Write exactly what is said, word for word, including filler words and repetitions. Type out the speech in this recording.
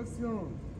inflación.